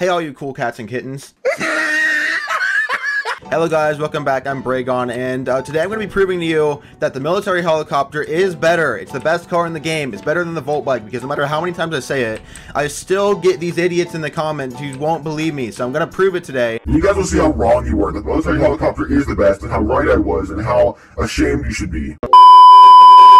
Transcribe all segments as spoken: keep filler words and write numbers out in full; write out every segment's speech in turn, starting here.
Hey all you cool cats and kittens. Hello guys, welcome back. I'm Braegon, and uh, today I'm going to be proving to you that the military helicopter is better. It's the best car in the game. It's better than the Volt Bike, because no matter how many times I say it, I still get these idiots in the comments who won't believe me, so I'm going to prove it today. You guys will see how wrong you were. The military helicopter is the best, and how right I was, and how ashamed you should be.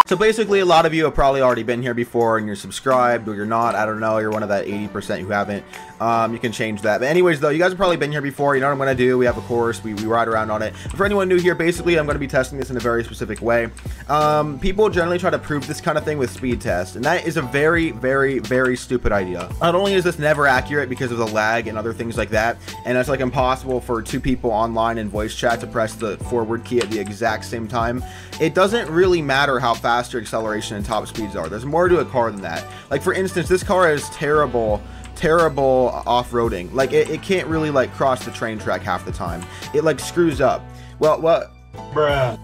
So basically, a lot of you have probably already been here before and you're subscribed, or you're not. I don't know. You're one of that eighty percent who haven't. Um, you can change that. But anyways, though, you guys have probably been here before. You know what I'm going to do. We have a course. We, we ride around on it. But for anyone new here, basically, I'm going to be testing this in a very specific way. Um, people generally try to prove this kind of thing with speed tests, and that is a very, very, very stupid idea. Not only is this never accurate because of the lag and other things like that, and it's like impossible for two people online in voice chat to press the forward key at the exact same time, it doesn't really matter how fast faster acceleration and top speeds are. There's more to a car than that. Like, for instance, this car is terrible terrible off-roading. Like, it, it can't really like cross the train track half the time. It like screws up. Well, what, bruh,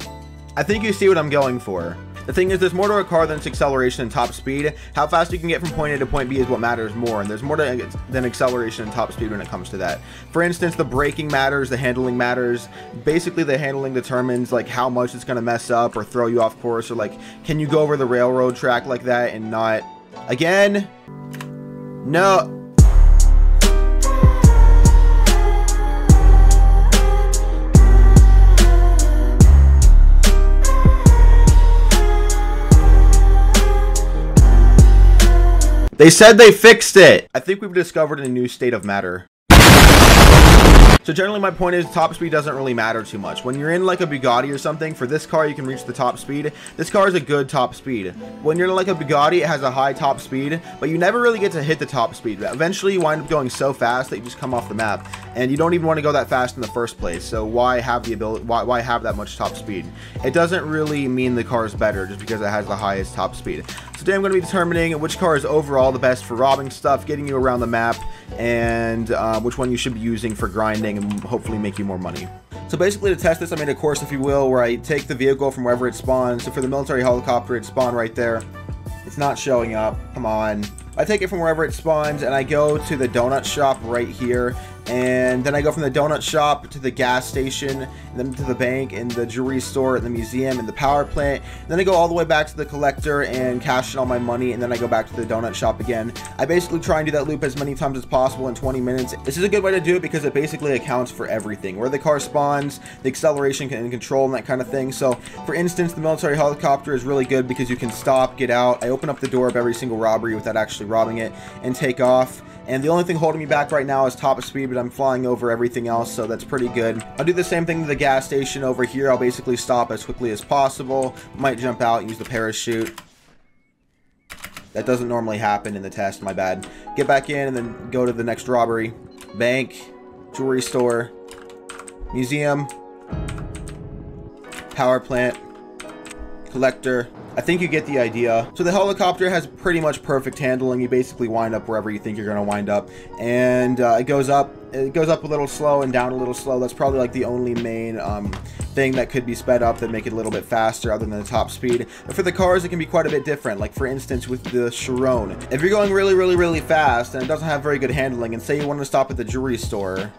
I think you see what I'm going for. The thing is, there's more to a car than its acceleration and top speed. How fast you can get from point A to point B is what matters more, and there's more to, than acceleration and top speed when it comes to that. For instance, the braking matters, the handling matters. Basically, the handling determines like how much it's going to mess up or throw you off course, or like, can you go over the railroad track like that and not... Again? No... They said they fixed it! I think we've discovered a new state of matter. So generally, my point is, top speed doesn't really matter too much. When you're in like a Bugatti or something, for this car you can reach the top speed. This car is a good top speed. When you're in like a Bugatti, it has a high top speed, but you never really get to hit the top speed. Eventually you wind up going so fast that you just come off the map, and you don't even want to go that fast in the first place. So why have the ability, why, why have that much top speed? It doesn't really mean the car is better just because it has the highest top speed. Today I'm going to be determining which car is overall the best for robbing stuff, getting you around the map, and uh, which one you should be using for grinding and hopefully make you more money. So basically, to test this, I made a course, if you will, where I take the vehicle from wherever it spawns. So for the military helicopter, it spawned right there. It's not showing up. Come on. I take it from wherever it spawns, and I go to the donut shop right here, and then I go from the donut shop to the gas station, and then to the bank, and the jewelry store, and the museum, and the power plant, and then I go all the way back to the collector and cash in all my money, and then I go back to the donut shop again. I basically try and do that loop as many times as possible in twenty minutes. This is a good way to do it because it basically accounts for everything, where the car spawns, the acceleration and control, and that kind of thing. So, for instance, the military helicopter is really good because you can stop, get out. I open up the door of every single robbery without actually robbing it, and take off. And the only thing holding me back right now is top speed, but I'm flying over everything else, so that's pretty good. I'll do the same thing to the gas station over here. I'll basically stop as quickly as possible, might jump out, use the parachute. That doesn't normally happen in the test, my bad. Get back in and then go to the next robbery. Bank, jewelry store, museum, power plant, collector. I think you get the idea. So the helicopter has pretty much perfect handling. You basically wind up wherever you think you're gonna wind up, and uh, it goes up it goes up a little slow and down a little slow. That's probably like the only main um, thing that could be sped up that make it a little bit faster other than the top speed. But for the cars, it can be quite a bit different. Like, for instance, with the Chiron, if you're going really really really fast and it doesn't have very good handling, and say you want to stop at the jewelry store,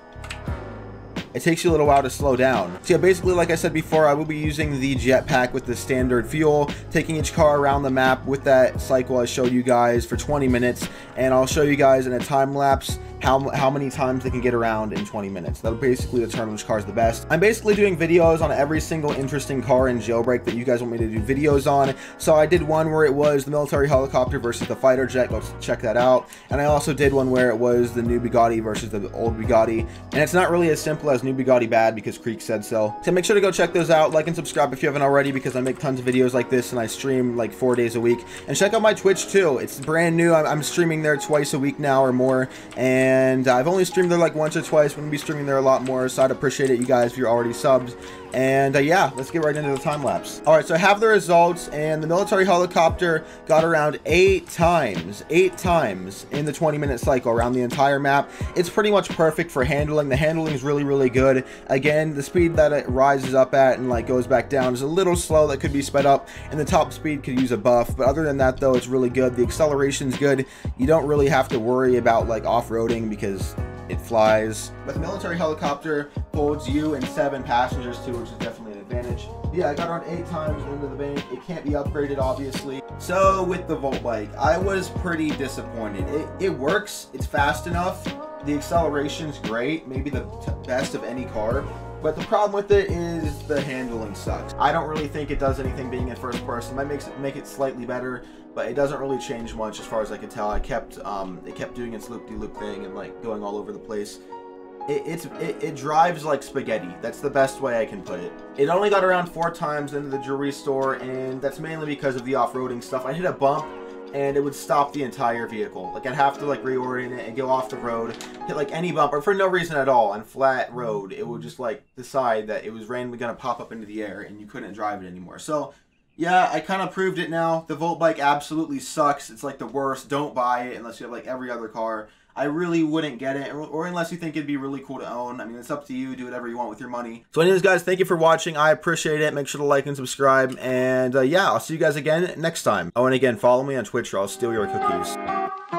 it takes you a little while to slow down. So yeah, basically, like I said before, I will be using the jetpack with the standard fuel, taking each car around the map with that cycle I showed you guys for twenty minutes, and I'll show you guys in a time lapse how, how many times they can get around in twenty minutes. That'll basically determine which car is the best. I'm basically doing videos on every single interesting car in Jailbreak that you guys want me to do videos on. So I did one where it was the military helicopter versus the fighter jet. Go check that out. And I also did one where it was the new Bugatti versus the old Bugatti. And it's not really as simple as new Bugatti bad, because Creek said so. So make sure to go check those out. Like and subscribe if you haven't already, because I make tons of videos like this, and I stream like four days a week. And check out my Twitch too. It's brand new. I'm, I'm streaming there twice a week now or more, and I've only streamed there like once or twice. I'm gonna be streaming there a lot more, so I'd appreciate it, you guys, if you're already subs. And uh, yeah, let's get right into the time lapse. All right, so I have the results, and the military helicopter got around eight times, eight times in the twenty minute cycle around the entire map. It's pretty much perfect for handling. The handling is really, really good. Again, the speed that it rises up at and like goes back down is a little slow. That could be sped up, and the top speed could use a buff. But other than that, though, it's really good. The acceleration's good. You don't really have to worry about like off-roading because flies. But the military helicopter holds you and seven passengers too, which is definitely an advantage. Yeah, I got on eight times into the bank. It can't be upgraded, obviously. So with the Volt Bike, I was pretty disappointed. It, it works, it's fast enough. The acceleration's great, maybe the t best of any car. But the problem with it is the handling sucks. I don't really think it does anything being in first person. Might makes it, make it slightly better, but it doesn't really change much as far as I can tell. I kept, um, it kept doing its loop-de-loop thing and like going all over the place. It, it's, it, it drives like spaghetti. That's the best way I can put it. It only got around four times into the jewelry store, and that's mainly because of the off-roading stuff. I hit a bump and it would stop the entire vehicle. Like I'd have to like reorient it and go off the road, hit like any bump, or for no reason at all, on flat road, it would just like decide that it was randomly gonna pop up into the air and you couldn't drive it anymore. So yeah, I kind of proved it now. The Volt Bike absolutely sucks. It's like the worst. Don't buy it unless you have like every other car. I really wouldn't get it, or unless you think it'd be really cool to own. I mean, it's up to you. Do whatever you want with your money. So anyways, guys, thank you for watching. I appreciate it. Make sure to like and subscribe. And uh, yeah, I'll see you guys again next time. Oh, and again, follow me on Twitch or I'll steal your cookies.